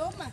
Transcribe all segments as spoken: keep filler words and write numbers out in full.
dốt mà.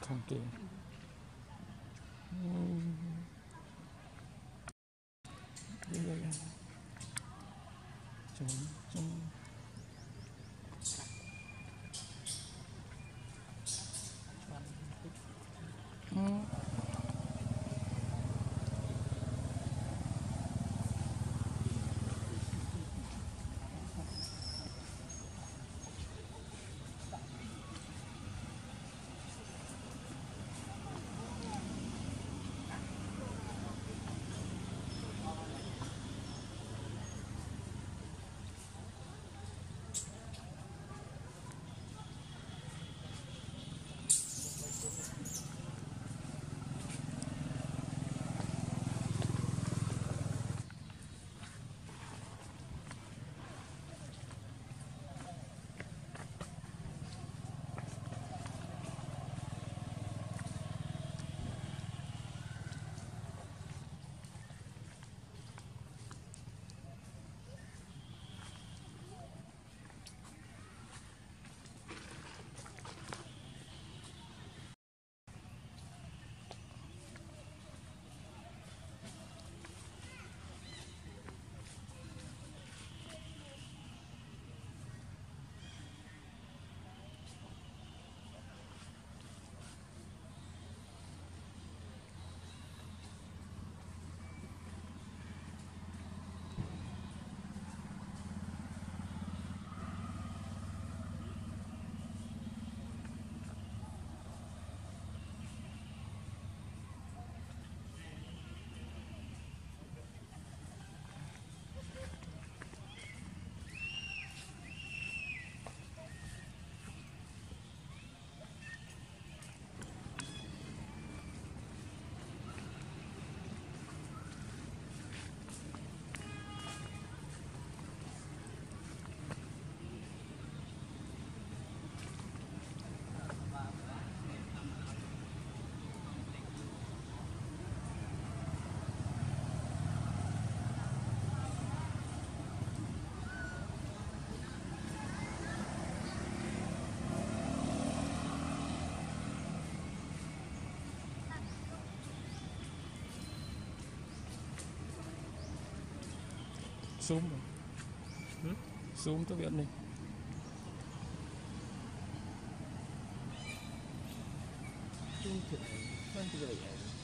Không kìa. Đi ra ra. Trốn, trốn. Hãy subscribe cho kênh Ghiền Mì Gõ để không bỏ lỡ Zoom hmm? Zoom tới biển đi. Zoom tới biển.